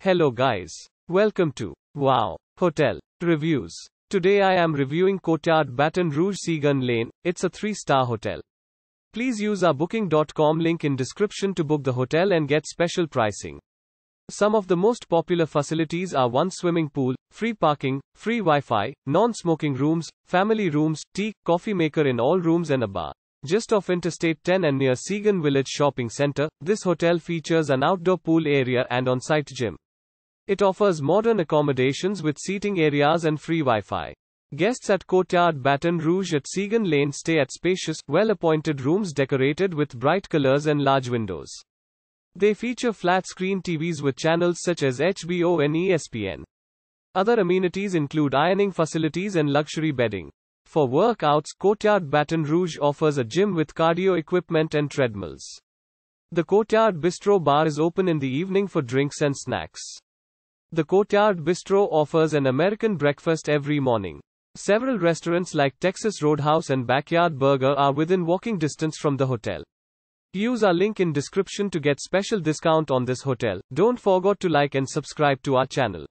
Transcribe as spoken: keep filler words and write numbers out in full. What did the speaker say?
Hello guys. Welcome to Wow Hotel Reviews. Today I am reviewing Courtyard Baton Rouge Siegen Lane. It's a three-star hotel. Please use our booking dot com link in description to book the hotel and get special pricing. Some of the most popular facilities are one swimming pool, free parking, free Wi-Fi, non-smoking rooms, family rooms, tea, coffee maker in all rooms and a bar. Just off Interstate ten and near Siegen Village Shopping Center, this hotel features an outdoor pool area and on-site gym. It offers modern accommodations with seating areas and free Wi-Fi. Guests at Courtyard Baton Rouge at Siegen Lane stay at spacious, well-appointed rooms decorated with bright colors and large windows. They feature flat-screen T Vs with channels such as H B O and E S P N. Other amenities include ironing facilities and luxury bedding. For workouts, Courtyard Baton Rouge offers a gym with cardio equipment and treadmills. The Courtyard Bistro Bar is open in the evening for drinks and snacks. The Courtyard Bistro offers an American breakfast every morning. Several restaurants like Texas Roadhouse and Backyard Burger are within walking distance from the hotel. Use our link in description to get special discount on this hotel. Don't forget to like and subscribe to our channel.